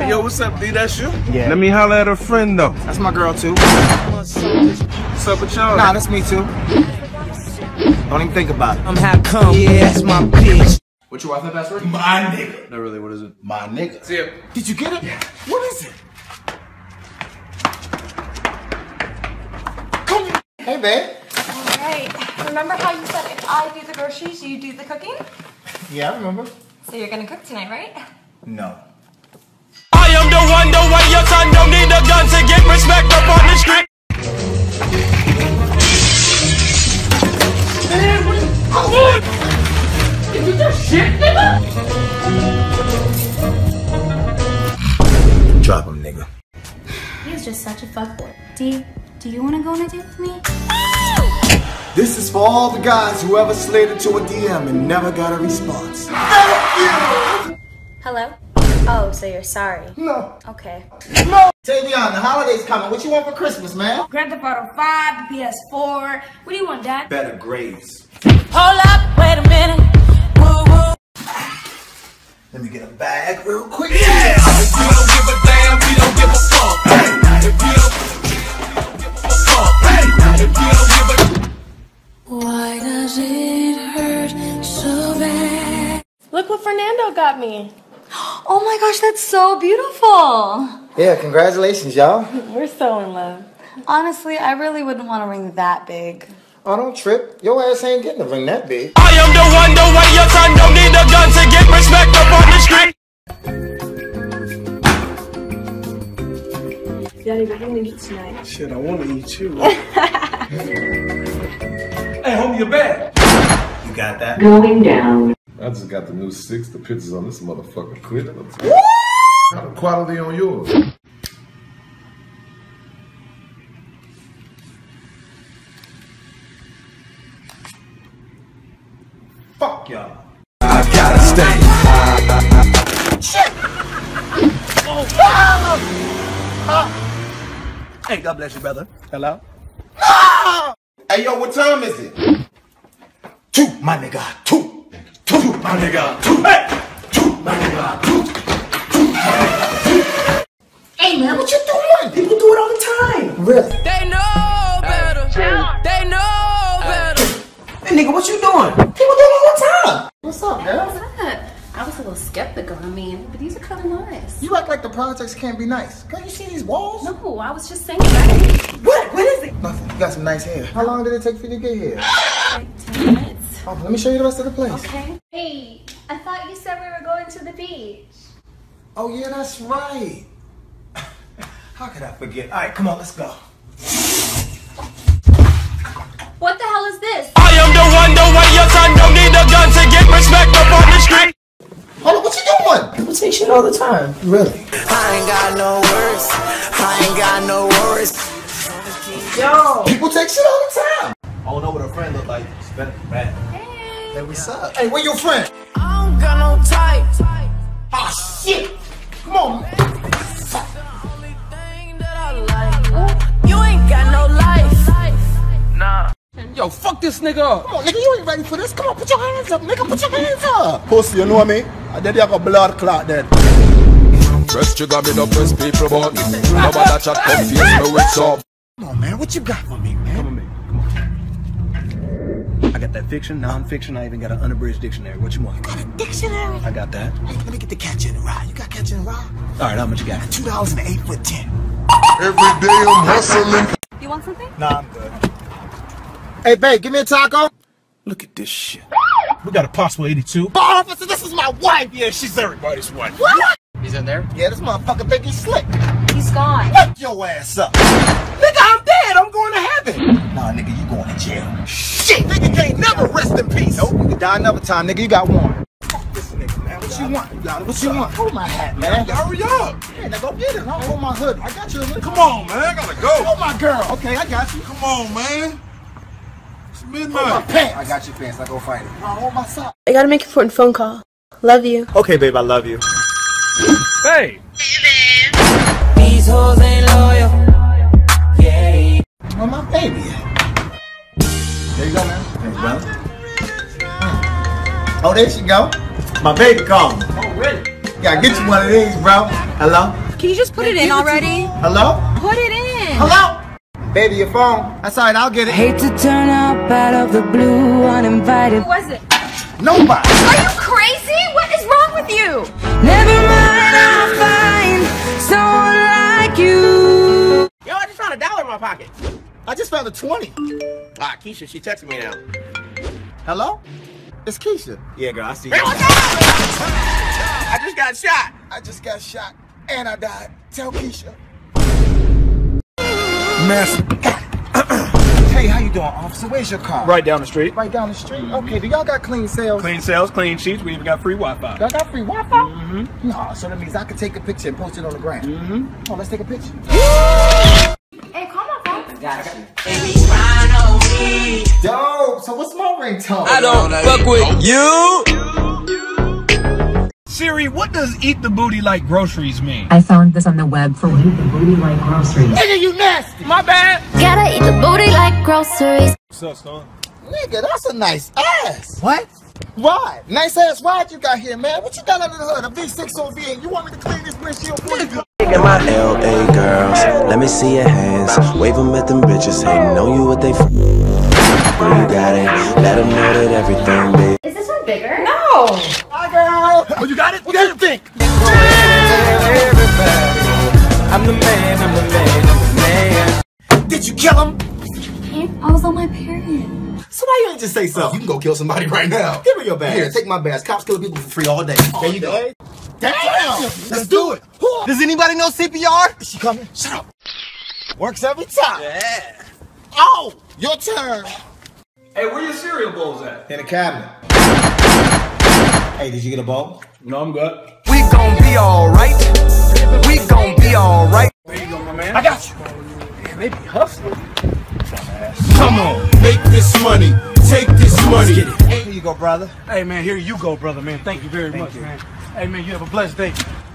Hey, yo, what's up, D? That's you? Yeah. Let me holler at a friend, though. That's my girl, too. What's up with y'all? Nah, that's me, too. Don't even think about it. I'm half come. Yeah, that's my bitch. What's your Wi-Fi password? My nigga. No, really, what is it? My nigga. See it. Did you get it? Yeah. What is it? Hey, babe. All right. Remember how you said if I do the groceries, you do the cooking? Yeah, I remember. So you're gonna cook tonight, right? No. I am the one your son don't need a gun to get respect up on the street. Man, what is going on? Is it that shit, nigga? Drop him, nigga. He is just such a fuckboy. D, do you want to go on a date with me? This is for all the guys who ever slid into a DM and never got a response. Thank you! Hello? Oh, so you're sorry? No. Okay. No! Tavion, the holiday's coming. What you want for Christmas, man? Grand Theft Auto 5, the PS4. What do you want, Dad? Better grades. Hold up, wait a minute. Woo woo. Let me get a bag real quick. Yeah! If you don't give a damn, we don't give a fuck. Hey! If you don't give a fuck. Hey! If you don't give a Why does it hurt so bad? Look what Fernando got me. Oh my gosh, that's so beautiful. Yeah, congratulations, y'all. We're so in love. Honestly, I really wouldn't want a ring that big. Oh, don't trip. Your ass ain't getting a ring that big. I am the one your son don't need a gun to get respect up on the street. Daddy, what are you gonna eat tonight? Shit, I wanna eat you. Hey, homie, you're back. You got that? Going down. I just got the new 6. The pictures on this motherfucker. Quit it. Got the quality on yours. Fuck y'all. I gotta stay. Shit. Oh. Huh? Hey, God bless you, brother. Hello? No! Hey, yo, what time is it? 2, my nigga, 2. 2, my nigga, 2. Hey! 2, my nigga, 2. 2, my nigga, 2. Hey, man, what you doing? People do it all the time. Really? They know better. They know better. Hey, nigga, what you doing? People do it all the time. What's up, man? What's up? I was a little skeptical, I mean, but these are kind of nice. You act like the projects can't be nice. Can't you see these walls? No, I was just saying that. What? What is it? Nothing. You got some nice hair. How long did it take for you to get here? Like 10 minutes. Oh, let me show you the rest of the place. Okay. Hey, I thought you said we were going to the beach. Oh, yeah, that's right. How could I forget? All right, come on, let's go. What the hell is this? I am the one your son don't need a gun to get respect up on the street. Hold on, what you doing? People say shit all the time. Really? I ain't got no words. I ain't got no worries. Yo! People take shit all the time. I don't know what a friend look like. It's better than bad. Hey. Hey, what's up? Hey, where your friend? I don't got no type. Oh, shit. Come on, man. That's the only thing that I like. You ain't got no life. Nah. Yo, fuck this nigga up. Come on, nigga, you ain't ready for this. Come on, put your hands up, nigga, put your hands up. Pussy, you know what I mean? I did have a blood clot then. Press trigger, me don't press people button. Nobody chat confuse me with some. Come on, man, what you got for me, man? Come on, man. I got that fiction, non-fiction, I even got an unabridged dictionary. What you want? You got a dictionary? I got that. Hey, let me get the Catch in the Rye. You got Catch in the Rye? All right, how much you got? $2.08 for 10. Every day I'm hustling. You want something? Nah, I'm good. Hey, babe, give me a taco. Look at this shit. We got a possible 82. Bar officer, this is my wife. Yeah, she's everybody's wife. What? He's in there? Yeah, this motherfucker think he's slick. He's gone. Wake your ass up. Nigga, I'm dead. I'm going to heaven. Nah, nigga, you going to jail. Shit, nigga can't never rest in peace. Nope, you can die another time, nigga. You got one. Fuck this nigga, man. What you want? What you want? Hold my hat, man. Hurry up. Yeah, now go get it. I'll hold my hood. I got you. Come on, man. I gotta go. Hold my girl. Okay, I got you. Come on, man. My pants. I got your pants. I go find it. Oh, my sock. I gotta make an important phone call. Love you. Okay, babe. I love you. Hey. Hey, babe. These hoes ain't loyal. Yeah. Where my baby at? There you go, man. Thanks, brother. Oh, there she go. My baby called me. Oh, really? Gotta get you one of these, bro. Hello? Can you just put it in already? Hello? Put it in. Hello? Baby, your phone. That's all right, I'll get it. Hate to turn up out of the blue, uninvited. Who was it? Nobody. Are you crazy? What is wrong with you? Never mind, I'll find someone like you. Yo, I just found $1 in my pocket. I just found a 20. Ah, Keisha, she texted me now. Hello? It's Keisha. Yeah, girl, I see you. I just got shot. I just got shot, and I died. Tell Keisha. Hey, how you doing, officer? Where's your car? Right down the street. Right down the street? Okay, do y'all got clean sales? Clean sales, clean sheets. We even got free Wi-Fi. Y'all got free Wi-Fi? Mm-hmm. Nah, so that means I can take a picture and post it on the gram. Mm-hmm. Come on, let's take a picture. Hey, call my phone. I got you. Dope, so what's my ringtone? I don't fuck with you. Siri, what does eat the booty like groceries mean? I found this on the web for eat the booty like groceries. Nigga, you nasty! My bad! Gotta eat the booty like groceries. What's up, son? Nigga, that's a nice ass. What? Why? Nice ass ride you got here, man. What you got under the hood? A V6 OV. You want me to clean this windshield for you? My LA girls, let me see your hands. Wave them at them bitches, hating on you what they f***. You got it, let them know that everything big. Is this one bigger? No! Hi girl! Oh, you got it? What do you think? I'm the man, I'm the man, I'm the man. Did you kill him? I was on my period. So why you ain't just say something? You can go kill somebody right now. Give me your badge. Here, take my badge. Cops kill people for free all day. There you go. Damn! Let's do it! Does anybody know CPR? Is she coming? Shut up. Works every time. Yeah. Oh, your turn. Hey, where your cereal bowls at? In the cabinet. Hey, did you get a bowl? No, I'm good. We gon' be alright. We gon' be alright. There you go, my man. I got you. Man, they be hustling. Come on, make this money. Take this money. Here you go, brother. Hey, man, here you go, brother, man. Thank you very much, man. Hey, man, you have a blessed day.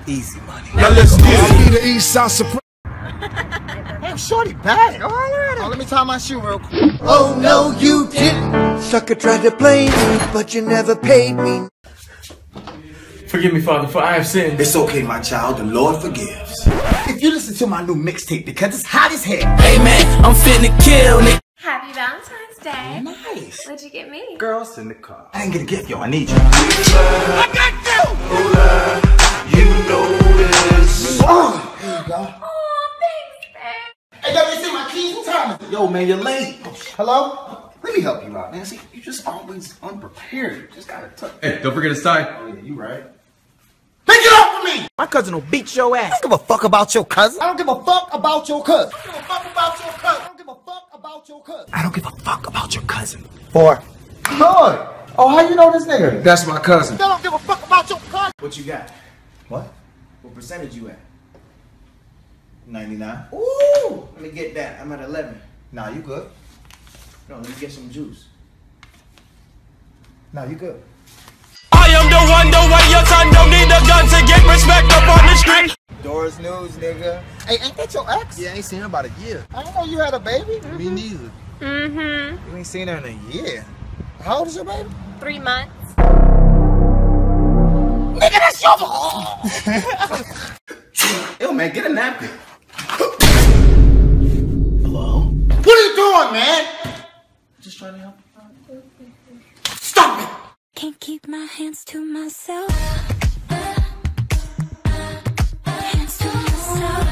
Easy money. Now let's get it. The East South Supreme. Damn, shorty bad. All right. Oh, let me tie my shoe real quick. Oh, no, you didn't. Sucker tried to blame me, but you never paid me. Forgive me, Father, for I have sinned. It's okay, my child. The Lord forgives. If you listen to my new mixtape, because it's hot as hell. Hey, man, I'm finna kill me. Happy Valentine's Day. Nice. What'd you get me? Girls in the car. I ain't gonna get you. I need you. I got you! You know it's here you go. Oh, thanks, babe. Hey, yo, you see my keys? What time is it? Yo, man, you're late. Hello? Let me help you out, man. See, you just always unprepared. You just gotta touch. Hey, don't forget his tie. Oh, yeah, you right. Pick it up for me! My cousin will beat your ass. I don't give a fuck about your cousin. I don't give a fuck about your cousin. I don't give a fuck about your cousin. I don't give a fuck about your cousin. I don't give a fuck about your cousin. Four. Lord. Oh, how you know this nigga? That's my cousin. I don't give a fuck about your cousin. What you got? What? What percentage you at? 99. Ooh! Let me get that. I'm at 11. Nah, you good. No, let me get some juice. Nah, you good. I am the one your son don't need a gun to get respect up on the street. Doris News, nigga. Hey, ain't that your ex? Yeah, I ain't seen her about a year. I didn't know you had a baby. Mm-hmm. Me neither. Mm-hmm. You ain't seen her in a year. How old is your baby? 3 months. Nigga, that's your fault! Yo, man, get a napkin. Hello? What are you doing, man? Just trying to help you. Stop it! Can't keep my hands to myself. Hands to myself.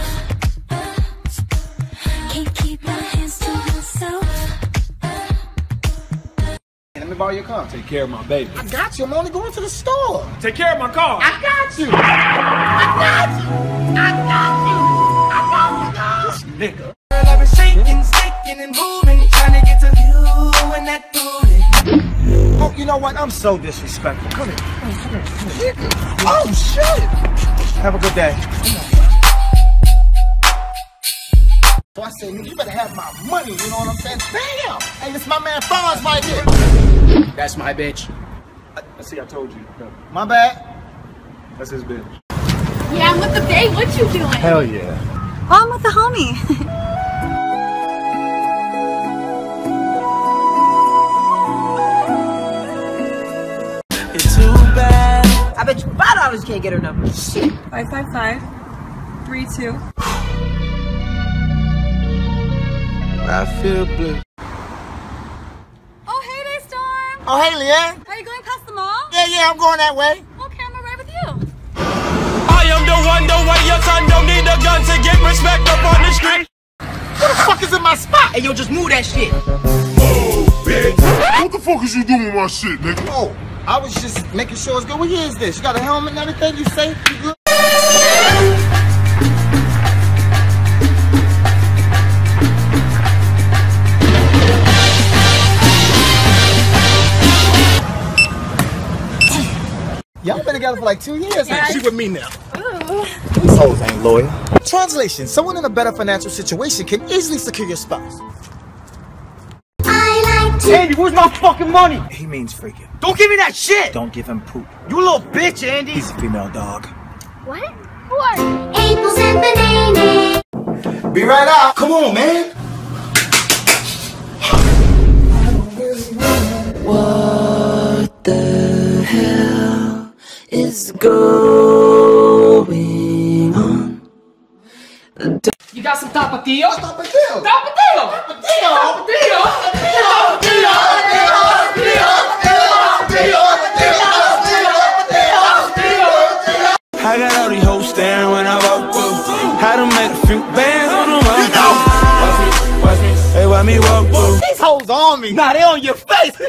Can't keep my hands to myself. Let me borrow your car. Take care of my baby. I got you. I'm only going to the store. Take care of my car. I got you. I got you. I got you. I got you. Nigga. Girl, I've been shaking, shaking, and moving, trying to get to you and that booty. Oh, you know what? I'm so disrespectful. Come here. Come here. Oh, shit. Have a good day. So I said, you better have my money, you know what I'm saying? Damn! Hey, this my man Fonz right here. That's my bitch. I see, I told you. My bad. That's his bitch. Yeah, I'm with the babe. What you doing? Hell yeah. Oh, I'm with the homie. It's too bad. I bet you $5 you can't get her number. 555-32. I feel blue. Oh, hey, DeStorm. Oh, hey, Leanne. Are you going past the mall? Yeah, yeah, I'm going that way. Okay, I'm right with you. I am the one, the way your son don't need a gun to get respect up on the street. What the fuck is in my spot? And yo, just move that shit. Move, bitch. What the fuck is you doing with my shit, nigga? Oh, I was just making sure it's good. What year is this? You got a helmet and everything? You safe? You good? Y'all been together for like 2 years now. She with me now. Ooh. These hoes ain't loyal. Translation: someone in a better financial situation can easily secure your spouse. I like to. Andy, where's my fucking money? He means freaking. Don't give me that shit! Don't give him poop. You little bitch, Andy! He's a female dog. What? Who are you? Apples and bananas. Be right out. Come on, man. What the hell is going on? You got some tapatio? Tapatio! Tapatio! Tapatio! I got all these hoes staring when I walk through. How to make a few bands on the road. Watch me, hey, watch me walk through. These hoes on me. Nah, they on your face.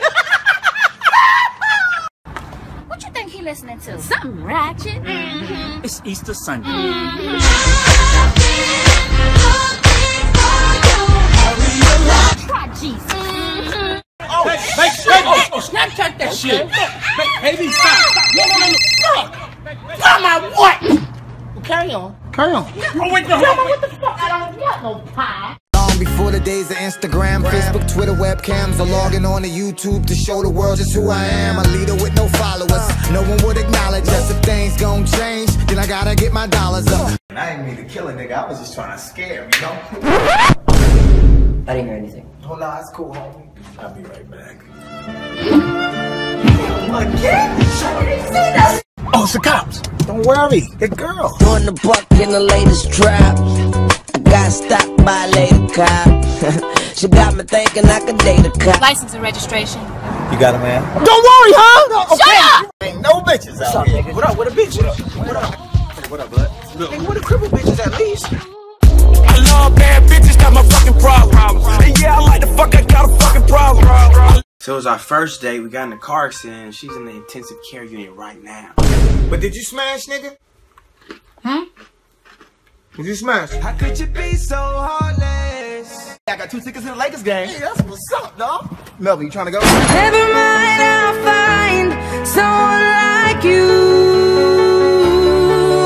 Listening to something ratchet. Mm-hmm. It's Easter Sunday. Mm-hmm. Try Jesus. Mm-hmm. Oh, hey, Snapchat that shit. Baby, stop. Tell my what? Carry on. Carry on. Oh, wait, no. Tell me what the fuck? I don't want no pie. Before the days of Instagram, Facebook, Twitter, webcams, or logging on to YouTube to show the world just who I am. A leader with no followers, no one would acknowledge us. If things gon' change, then I gotta get my dollars up. I didn't mean to kill a nigga, I was just trying to scare him, you know? I didn't hear anything. Oh no, it's cool, homie. I'll be right back. Again? I didn't say that! Oh, it's the cops! Don't worry, the girl. Doing the buck in the latest trap. Got stopped by a lady cop. She got me thinking I could date a cop. License and registration. You got a man? Don't worry, huh? No, okay. Shut up! Ain't no bitches out here. What up with a bitch? What up, blood? Nigga, what a cripple bitches at least? I love bad bitches, that's my fucking problem. And yeah, I like the fuck, I got a fucking problem. So it was our first date, we got in a car accident, and she's in the intensive care unit right now. But did you smash, nigga? Huh? Did you smash? How could you be so heartless? I got 2 tickets to the Lakers game. Yeah, that's what's up, dog. Melvin, you trying to go? Never mind, I'll find someone like you.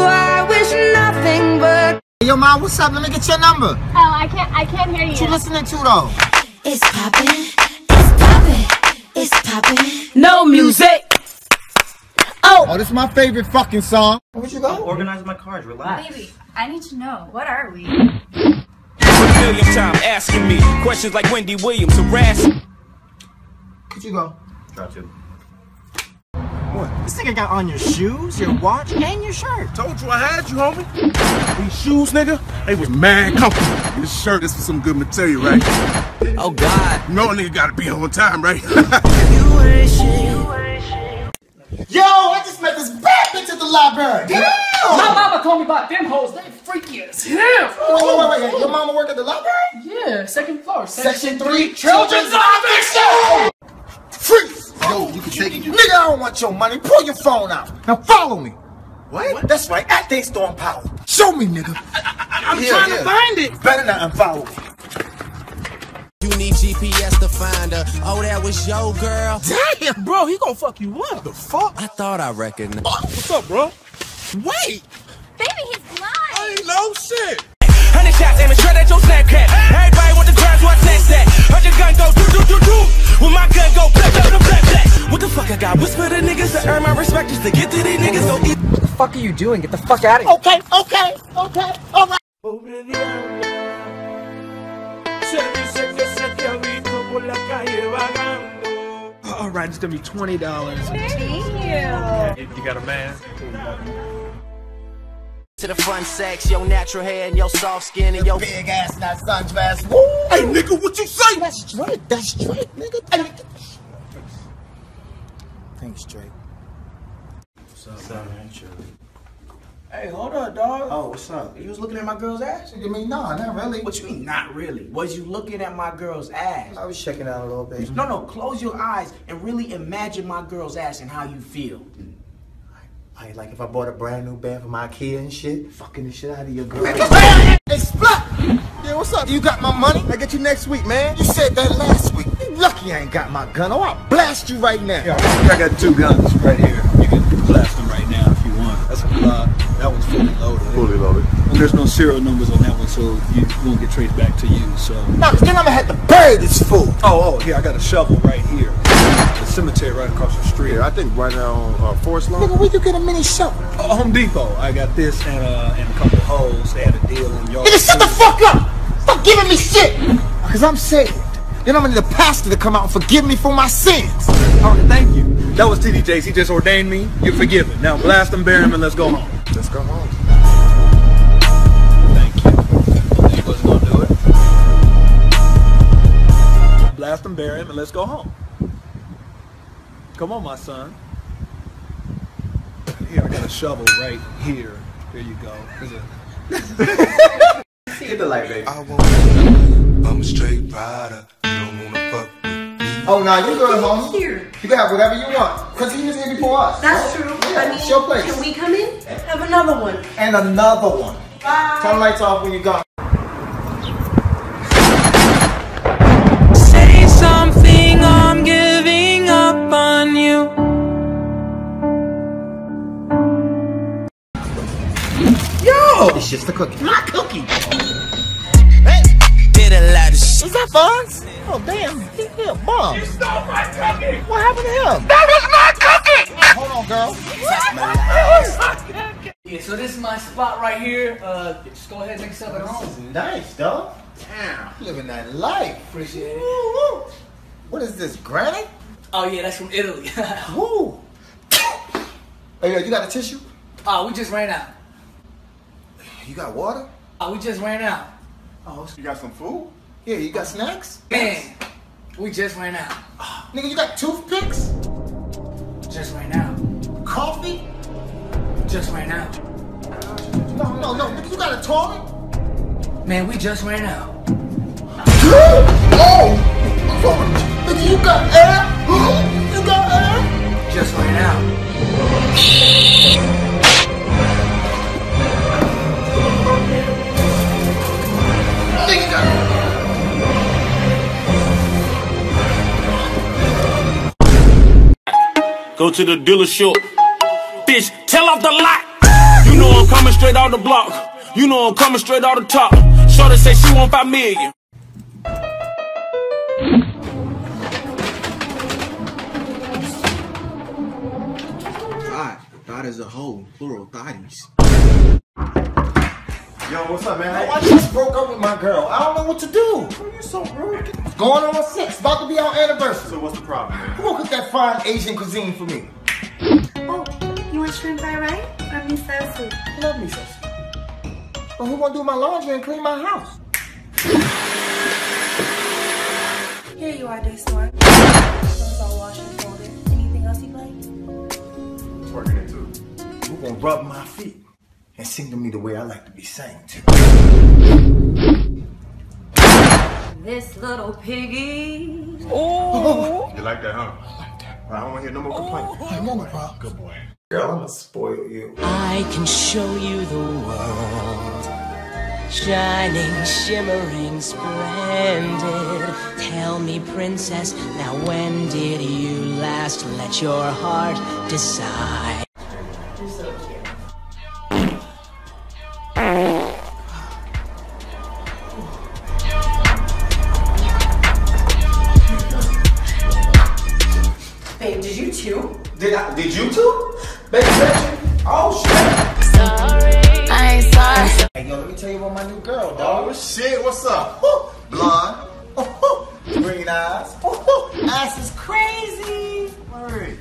I wish nothing but. Yo, mom, what's up? Let me get your number. Oh, I can't hear you. What you listening to though? It's poppin', it's poppin', it's poppin'. No music. Oh, this is my favorite fucking song. Where'd you go? Organize my cards, relax. Baby, I need to know, what are we? Million time asking me questions like Wendy Williams harassing. Could you go? Try to. What? This nigga got on your shoes, your watch, and your shirt. Told you I had you, homie. These shoes, nigga, they was mad comfortable. This shirt is for some good material, right? Oh, God. No nigga gotta be on time, right? Yo, I just met this bad bitch at the library. Damn! My mama told me about them hoes. They freaky as hell. Wait. Your mama work at the library? Yeah, second floor. Section 3, children's nonfiction. Freeze! Yo, you can take it. Nigga, I don't want your money. Pull your phone out. Now follow me. What? That's right. At DeStorm Power. Show me, nigga. I'm trying to find it. Better not unfollow me. You need GPS to find her. Oh, that was your girl. Damn, bro, he gonna fuck you up. The fuck? I thought I reckoned. Oh, what's up, bro? Wait. Baby, he's blind. I ain't no shit. 100 shots aiming straight at your Snapchat. Everybody with the crowd, so I snatch that. Heard your gun go do. When my gun go black. What the fuck I got? Whisper to niggas to earn my respect just to get to these niggas. So what the fuck are you doing? Get the fuck out of here. Okay. All right. Alright, It's gonna be $20. Thank you. If you got a man. To the fun sex, your natural hair and your soft skin and your big ass, not sundress. Woo! Hey nigga, what you say? That's straight, nigga. Hey. Think straight. What's up, man? Hey, hold up, dog. Oh, what's up? You was looking at my girl's ass? You mean, nah, not really. What you mean, not really? Was you looking at my girl's ass? I was checking out a little bit. No, no, close your eyes and really imagine my girl's ass and how you feel. Like if I bought a brand new bed from IKEA and shit, fucking the shit out of your girl. Explode! Yeah, what's up? You got my money? I get you next week, man. You said that last week. You lucky I ain't got my gun. Oh, I'll blast you right now. Yo, I got 2 guns right here. You can blast them right now if you want. That's a lie. That one's fully loaded. Fully loaded. And there's no serial numbers on that one, so you won't get traced back to you, so. No, because then I'm going to have to bury this fool. Oh, here, I got a shovel right here. The cemetery right across the street. Yeah, I think right now on Forest Lawn. Nigga, where you get a mini shovel? Home Depot. I got this and a couple of holes. They had a deal on y'all. Nigga, shut the fuck up! Stop giving me shit! Because I'm saved. Then I'm going to need a pastor to come out and forgive me for my sins. All right, thank you. That was T.D. Jakes. He just ordained me. You're forgiven. Now blast him, bury him, and let's go home. Let's go home. Thank you. He wasn't going to do it. Blast him, bury him, and let's go home. Come on, my son. Here, I got a shovel right here. There you go. Hit the light, baby. I'm a straight rider. You don't want to fuck with me. Oh, now you girls, homie. Here. You can have whatever you want. Because he was here before us. That's true. Yeah, I mean, it's your place. Can we come in? Have another one. And another one. Bye. Turn the lights off when you're gone. Say something, I'm giving up on you. Yo! It's just a cookie. My cookie! Hey! Did a lot of shit. What's up, Fonz? Oh, damn. He's a bomb. You stole my cookie! What happened to him? That was my cookie! Hold on, girl. Yeah, so this is my spot right here. Just go ahead and make yourself at home. Nice, dog. Damn. Living that life. Appreciate it. Woo, woo. What is this, granite? Oh, yeah, that's from Italy. Woo. Hey, yo, you got a tissue? Oh, we just ran out. You got water? Oh, we just ran out. Oh, you got some food? Yeah, you got snacks? Man, we just ran out. Oh, nigga, you got toothpicks? Just ran out. Coffee? Just ran out. No, no, nigga, you got a toilet? Man, we just ran out. Oh! Fuck! Nigga, you got air? You got air? Just ran out. Go to the dealership, bitch, tell off the lot. You know I'm coming straight out the block. You know I'm coming straight out the top. Shorty say she want 5 million. Thought. Thought is a hoe. Plural thotties. Yo, what's up, man? Yo, I just broke up with my girl. I don't know what to do. Bro, you so rude. It's going on 6. About to be our anniversary. So what's the problem, man? Who will cook that fine Asian cuisine for me? Oh, you want shrimp fried rice or miso soup? Love miso soup. But who gonna do my laundry and clean my house? Here you are, DeStorm. Clothes all washed and folded. Anything else you'd like? Working it too. Who gonna rub my feet and sing to me the way I like to be sang to? This little piggy. Oh. You like that, huh? I like that. I don't want to hear no more complaints. I want no problem. Good boy. Girl, I'm going to spoil you. I can show you the world. Shining, shimmering, splendid. Tell me, princess, now when did you last let your heart decide? You're so cute. Did you too? Baby, oh shit. Sorry. I ain't sorry. Hey, yo, let me tell you about my new girl, dog. Oh shit, what's up? Woo. Blonde. Green eyes. Ass is crazy. Alright.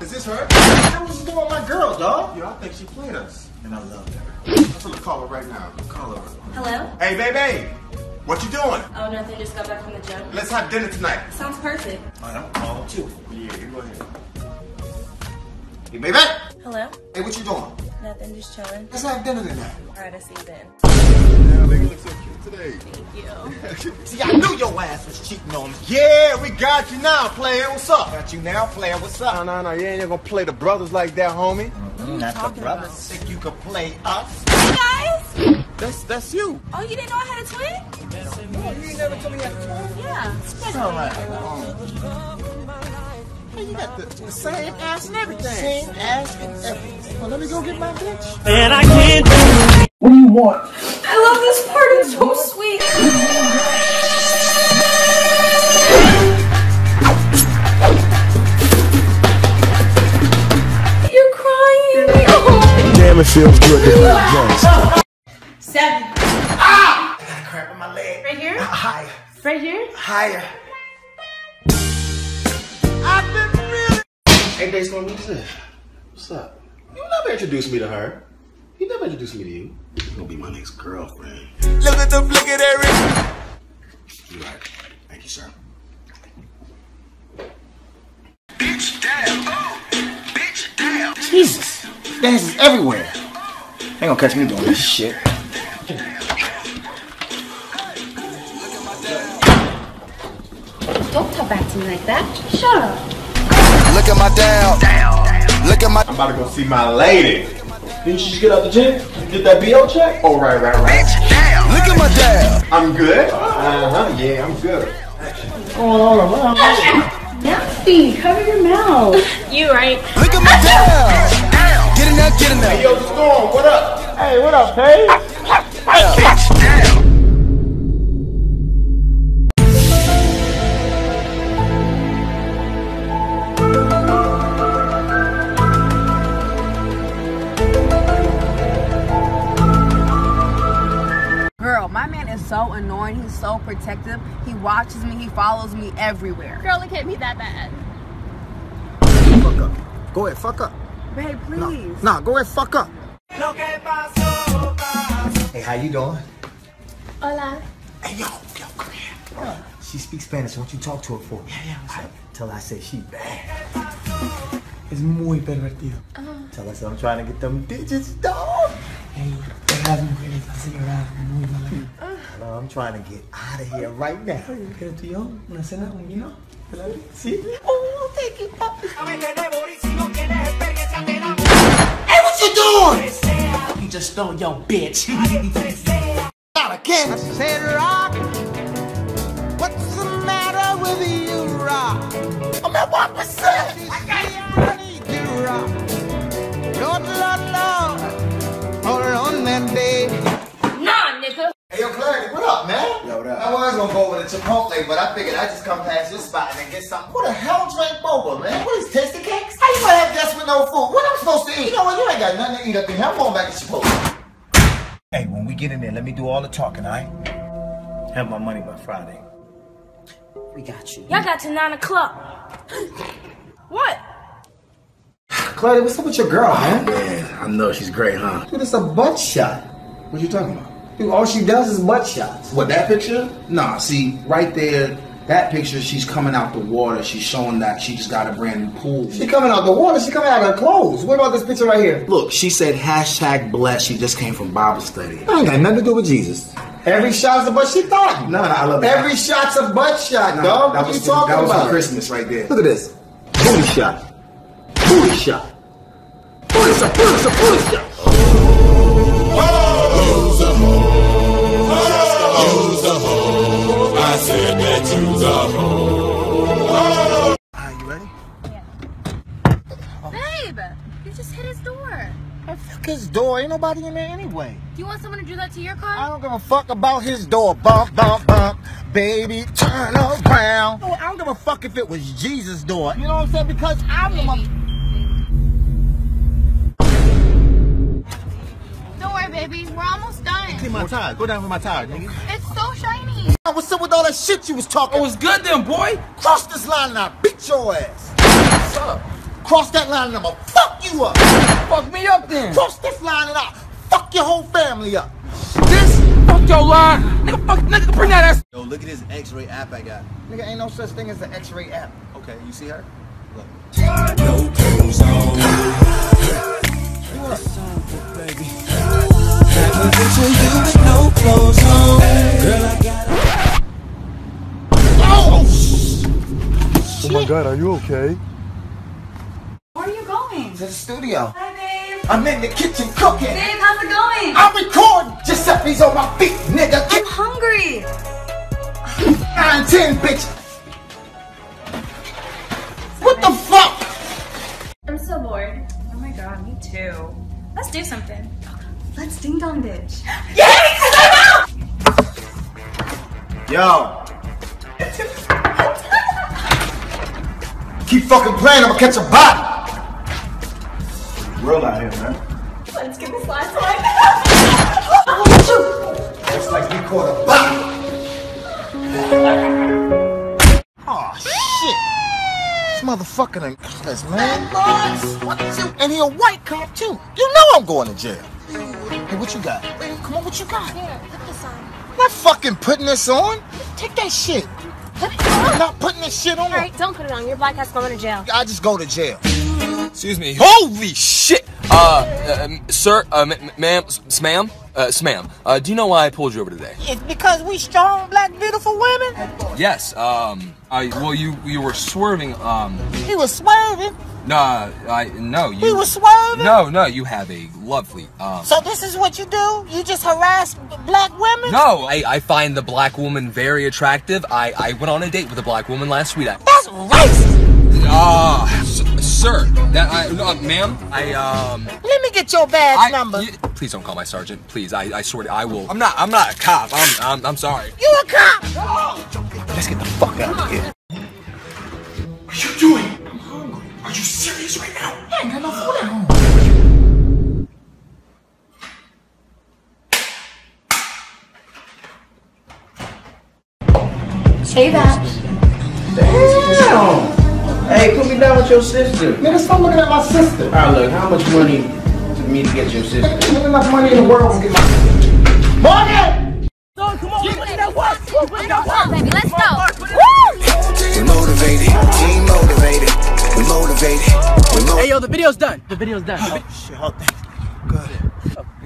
Is this her? That was the one with my girl, dog. Yo, I think she played us. And I loved her. I'm gonna call her right now. Call her. Hello? Hey, baby. What you doing? Oh, nothing. Just got back from the gym. Let's have dinner tonight. Sounds perfect. Alright, I'm calling you. Yeah, you go ahead. Hey, baby. Hello? Hey, what you doing? Nothing, just chilling. Let's have dinner tonight. Alright, I'll see you then. Yeah, baby, you look so cute today. Thank you. See, I knew your ass was cheating on me. Yeah, we got you now, player. What's up? Got you now, player. What's up? No, you ain't gonna play the brothers like that, homie. Not the brothers. About? Think you could play us? Hey, guys! That's you. Oh, you didn't know I had a twin? No, you ain't never told me you had a twin? Yeah. It's alright. Hey, you got the same ass and everything. Same ass and everything. Well, let me go get my bitch. And I can't do it. What do you want? I love this part. It's so sweet. You're crying. Oh. Damn, it feels good to have guns. 7. Ah! I got a cramp on my leg. Right here? Higher. Right here? Higher. I've been really. Hey, DeStorm, what's this? What's up? You never introduced me to her. You never introduced me to you. She's gonna be my next girlfriend. Look at that. You right. Thank you, sir. Bitch down. Oh, bitch down. Jesus. Dance is everywhere. They ain't gonna catch me doing this shit. Don't talk back to me like that. Shut up. Look at my down. Look at my. I'm about to go see my lady. Didn't you just get out the gym? Get that BO check? Oh, right. Look at my down. I'm good. Yeah, I'm good. Nasty. Cover your mouth. You right. Look at my down. Get in there, get in there. Hey, yo, Storm. What up? Hey, what up, Page? So annoying. He's so protective. He watches me. He follows me everywhere. Girl, it can't be that bad. Fuck up. Go ahead, fuck up. Babe, please. Nah, go ahead, fuck up. Hey, how you doing? Hola. Hey, yo, come here. Huh. She speaks Spanish. Why don't you talk to her for me? Yeah, what's up? Tell her I say she bad. It's muy pervertido. Tell her I'm trying to get them digits, dog. Hey, I'm trying to get out of here right now. Oh, thank you, Papa. Hey, what you doing? You just stole your bitch. Not again. I said, Rock, what's the matter with you, Rock? I'm at 1%. I got you. I need you, Rock. Lord, hold on that day. Hey, yo, Klarity, what up, man? Yo, what up? I was gonna go over to Chipotle, but I figured I'd just come past your spot and get something. Who the hell drank boba, man? What is tasty cakes? How you gonna have guests with no food? What I'm supposed to eat? You know what? You ain't got nothing to eat up in here. I'm going back to Chipotle. Hey, when we get in there, let me do all the talking, all right? Have my money by Friday. We got you. Y'all got to 9 o'clock. What? Klarity, what's up with your girl, man? Man, I know she's great, huh? Dude, it's a butt shot. What you talking about? Dude, all she does is butt shots. What, that picture? Nah, see, right there, that picture, she's coming out the water. She's showing that she just got a brand new pool. She coming out the water? She coming out of her clothes. What about this picture right here? Look, she said, #blessed. She just came from Bible study. I ain't got nothing to do with Jesus. Every shot's a butt shot. No, I love that. Every shot's a butt shot, dog. What you talking about? That was Christmas right there. Look at this. Booty shot. Booty shot. Booty shot. Booty shot. Booty shot. I said that you's a hoe. Are you ready? Yeah. Oh. Babe, you just hit his door. Oh, fuck his door. Ain't nobody in there anyway. Do you want someone to do that to your car? I don't give a fuck about his door. Bump, bump, bump. Baby, turn around. No, I don't give a fuck if it was Jesus' door. You know what I'm saying? Because I'm the mother. Don't worry, baby. We're almost done. Clean my tire. Go down with my tire, nigga. It's so shiny. What's up with all that shit you was talking? It was good then, boy. Cross this line and I'll beat your ass. shut up. Cross that line and I'ma fuck you up. Fuck me up then. Cross this line and I'll fuck your whole family up. This fuck your line. Nigga, fuck, nigga, bring that ass. Yo, look at this x-ray app I got. Nigga, ain't no such thing as an x-ray app. Okay, you see her? Look. No clothes on. No clothes on. Girl, I got it. Oh my God, are you okay? Where are you going? To the studio. Hi, babe. I'm in the kitchen cooking. Babe, how's it going? I'm recording. Giuseppe's on my feet, nigga. I'm hungry. 9-10, bitch. What the fuck? I'm so bored. Oh my God, me too. Let's do something. Let's ding dong, bitch. Yes! Yo. Keep fucking playing, I'ma catch a body. Real out here, man. Let's get this last one. It's like we caught a body. Oh shit! This motherfucking uncles, man. Lawrence, what is it? And he a white cop too. You know I'm going to jail. Hey, what you got? Come on, what you got? Here, put this on. I'm not fucking putting this on. Take that shit. Put it on. I'm not putting this shit on. All right, don't put it on. Your black ass going to jail. I just go to jail. Excuse me. Holy shit. Sir, ma'am, smam, smam. Do you know why I pulled you over today? It's because we strong, black, beautiful women. Yes. Well, you were swerving. He was swerving. We were swerving? No, you have a lovely, So this is what you do? You just harass black women? No, I find the black woman very attractive. I went on a date with a black woman last week. That's racist! Sir, ma'am, Let me get your badge number. Please don't call my sergeant, please. I swear to, I will. I'm not a cop. I'm sorry. You a cop! Oh. Let's get the fuck out of here. What are you doing? Are you serious right now? I ain't got no food at home. Hey, damn. Hey, put me down with your sister. Nigga, stop looking at my sister. Alright, look, how much money to me to get your sister? There's enough money in the world to get my sister. Morgan! No, come on, put in that work. Baby, let's go. Woo! Motivated, team motivated. We're motivated. Hey, yo, the video's done. Oh, shit, oh, thanks. Good.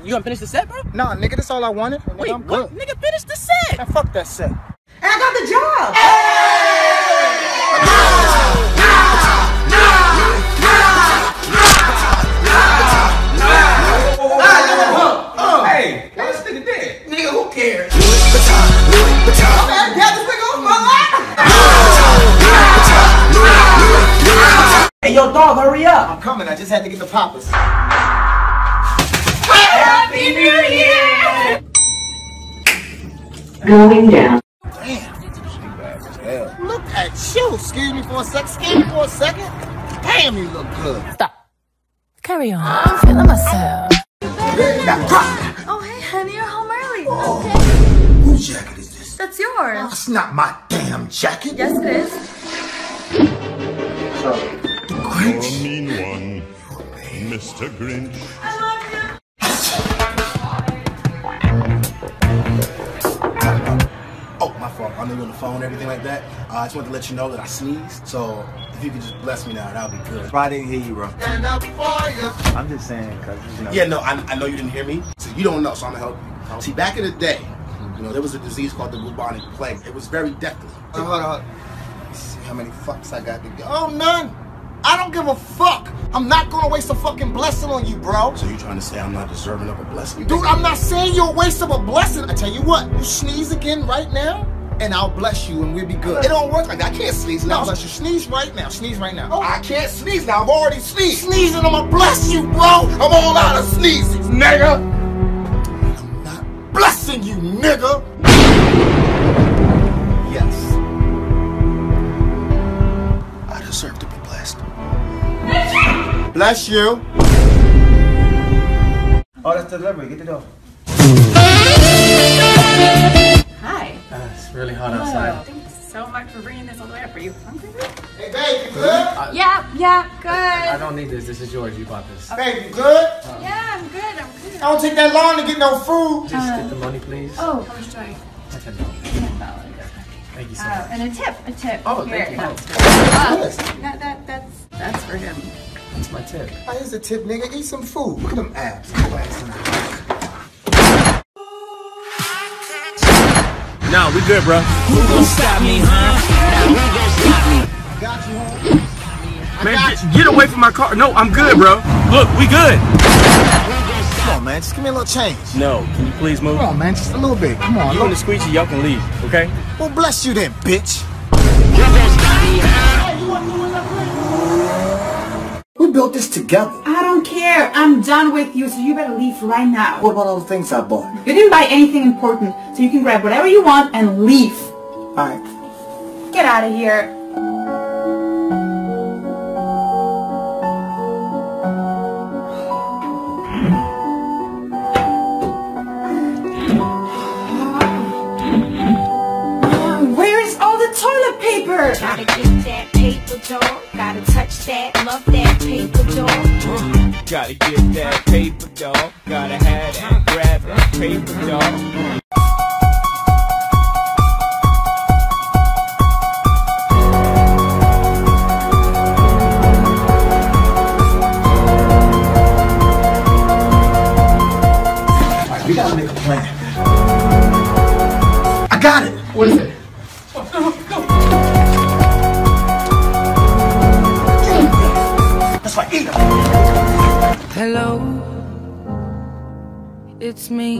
You gonna finish the set, bro? Nah, nigga, that's all I wanted. Nigga, wait, I'm good. What? Nigga, finish the set. Man, fuck that set. And I got the job. Hey, now this nigga dead. Nigga, who cares? Hey, yo, dog, hurry up. I'm coming. I just had to get the poppers. Happy New Year! Going down. Damn. Look at you. Excuse me for a sec. Damn, you look good. Stop. Carry on. I'm feeling myself. Oh, hey, honey. You're home early. Whoa. Okay. Whose jacket is this? That's yours. Oh, that's not my damn jacket. Yes, it is. What's up? Grinch. Mean one, Mr. Grinch. I love you. Oh, my fault. I know you on the phone and everything like that. I just wanted to let you know that I sneezed. So if you could just bless me now, that would be good. I didn't hear you, bro. And I'll be for you. I'm just saying, cause you know. Yeah, no, I know you didn't hear me. So you don't know, so I'm gonna help you. See, back in the day, you know, there was a disease called the bubonic plague. It was very deadly. Hold on. Let's see how many fucks I got to go. Oh, none. I don't give a fuck. I'm not gonna waste a fucking blessing on you, bro. So you trying to say I'm not deserving of a blessing? Dude, I'm not saying you're a waste of a blessing. I tell you what, you sneeze again right now, and I'll bless you, and we'll be good. It don't work like that. I can't sneeze now. Bless you. Sneeze right now. Oh, I can't sneeze now. I've already sneezed. Sneezing, I'ma bless you, bro. I'm all out of sneezes, nigga. I'm not blessing you, nigga. Yes. I deserve to be blessed. Bless you. Oh, that's the delivery. Get the door. Hi. It's really hot outside. Thanks. so much for bringing this all the way up. Are you hungry? Hey, babe, you good? Yeah, good. I don't need this. This is yours. You bought this. Okay. Babe, you good? Yeah, I'm good. I don't take that long to get no food. Just get the money, please. Oh, how much do I? $10. Thank you so much. And a tip. Oh, thank you. That's for him. That's my tip. Oh, here's a tip, nigga. Eat some food. Look at them abs. Nah, we good, bro. Who gon' stop me, huh? Who gon' stop me? I got you, homie. Man, get away from my car. No, I'm good, bro. Look, we good. Come on, man. Just give me a little change. No, can you please move? Come on, man. Just a little bit. Come on. You want to squeegee, y'all can leave, okay? Well, bless you then, bitch. We built this together. I don't care. I'm done with you, so you better leave right now. What about all the things I bought? You didn't buy anything important, so you can grab whatever you want and leave. Alright. Get out of here. Toilet paper! Gotta get that paper, dog. Gotta touch that, love that paper, dog. Gotta get that paper, dog. Gotta have that, grab that paper, dog. Alright, we gotta make a plan. I got it! What is it? Hello, it's me.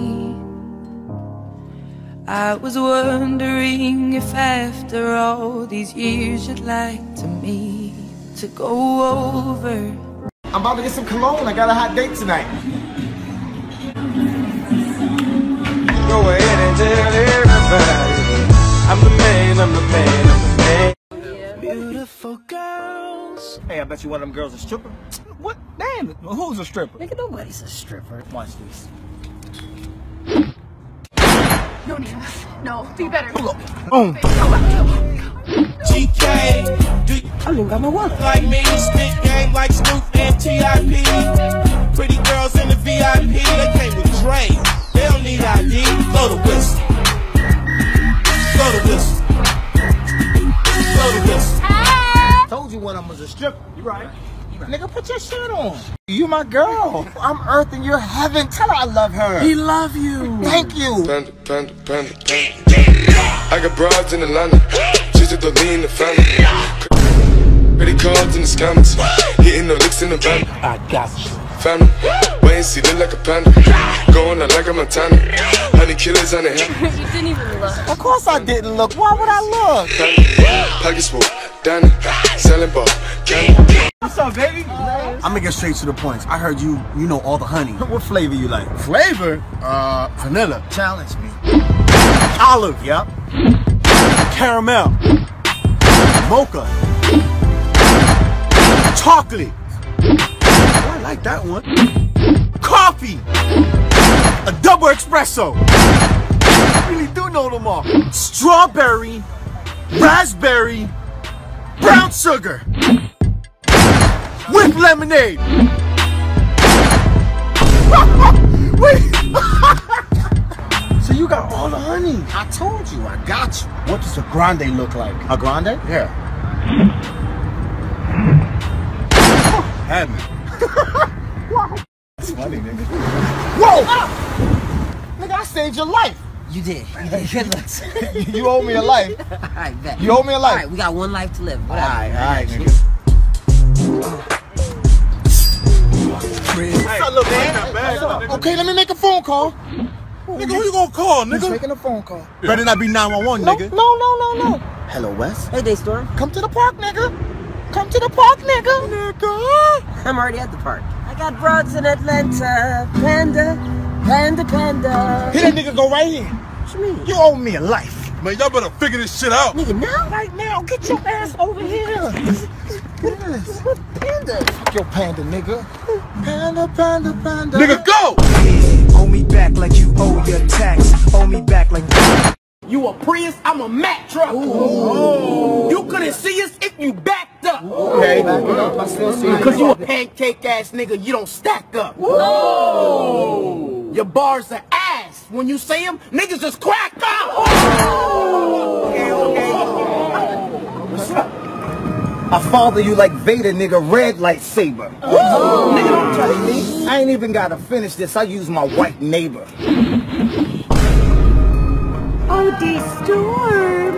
I was wondering if after all these years you'd like to me to go over. I'm about to get some cologne. I got a hot date tonight. Go ahead and tell everybody I'm the man. Beautiful girls. Hey, I bet you one of them girls is a stripper. What? Damn, who's a stripper? Nigga, nobody's a stripper. Watch this. No, Nina. No, be better. Look. GK. I even got my wallet. Like me, spit game like Snoop and T.I.P. Pretty girls in the VIP. They came with Dre. They don't need ID. Blow the whistle. Blow the whistle. Told you one of them was a stripper. You right. Nigga, put your shirt on. You my girl. I'm earth and you're heaven. Tell her I love her. He love you. Thank you. Panda. I got broads in Atlanta. She's at the lean, the family. Pretty cards in the scammers. Hitting the licks in the van. I got you. Family. Wait and see, look like a panda. Going out like a Montana. Honey killers on the hand. You didn't even look. Of course I didn't look. Why would I look? Pockets full. Danny. Selling ball. Candy. What's up, baby? I'm gonna get straight to the point. I heard you know all the honey. What flavor you like? Flavor? Vanilla. Challenge me. Olive, yup. Caramel. Mocha. Chocolate. Oh, I like that one. Coffee. A double espresso. I really do know them all. Strawberry. Raspberry. Brown sugar. With lemonade. Wait. So you got all the honey. I told you, I got you. What does a grande look like? A grande? Yeah. Had me. Wow. That's funny, nigga. Whoa! Ah! Nigga, I saved your life. You did. Good looks. You owe me a life. I bet. You owe me a life. All right, we got one life to live. All right, nigga. Hey, okay, let me make a phone call. Ooh, nigga, who you gonna call, nigga? He's making a phone call. Yeah. Better not be 911, nigga. No. Hello, Wes. Hey, DeStorm. Come to the park, nigga. Come to the park, nigga. I'm already at the park. I got broads in Atlanta. Panda. Here that nigga go right here. What you mean? You owe me a life. Man, y'all better figure this shit out. Nigga, now? Right now. Get your ass over here. Yes. What panda? Fuck your panda, nigga. Panda. Nigga, go! Hold me back like you owe your tax. Hold me back like... You a Prius, I'm a Mack truck. Ooh. You couldn't see us if you backed up. Okay. Because you a pancake ass nigga, you don't stack up. Ooh. Your bars are ass. When you say them, niggas just crack up. Okay, okay. What's up? I father you like Vader, nigga, red lightsaber. Oh. Nigga, don't tell me. I ain't even gotta finish this. I use my white neighbor. Oh, DeStorm.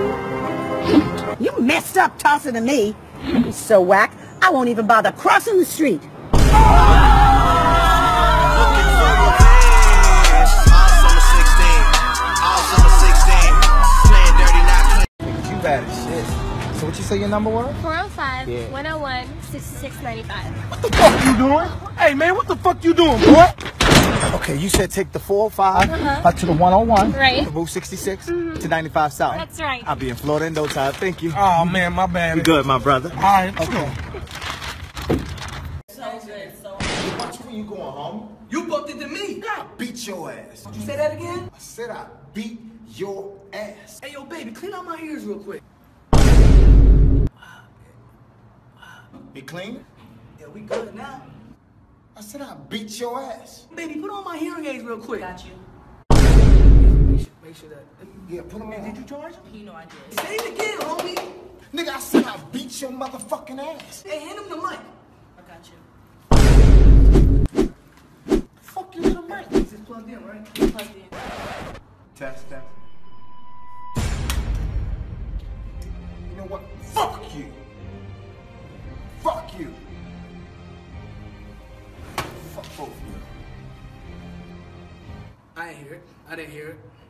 You messed up tossing to me. You're so whack, I won't even bother crossing the street. Oh! What you say your number was? 405-101-6695. What the fuck you doing? Hey man, what the fuck you doing, boy? Okay, you said take the 405 up to the 101. Right. The Route 66 to 95 South. That's right. I'll be in Florida in no time. Thank you. Oh man, my bad. You good, my brother? All right. Okay. So good. So watch when you going home. You bumped into me. I beat your ass. Did you say that again? I said I beat your ass. Hey yo, baby, clean out my ears real quick. We clean? Yeah, we good now. I said I beat your ass. Baby, put on my hearing aids real quick. Got you. Make sure that... Yeah, put them on. Did you charge him? You know I did. Say it again, homie. Nigga, I said I beat your motherfucking ass. Hey, hand him the mic. I got you. The fuck you to the mic? Is this plugged in, right? It's plugged in. Test. You know what? Fuck you. Fuck you. Fuck both of you. I didn't hear it.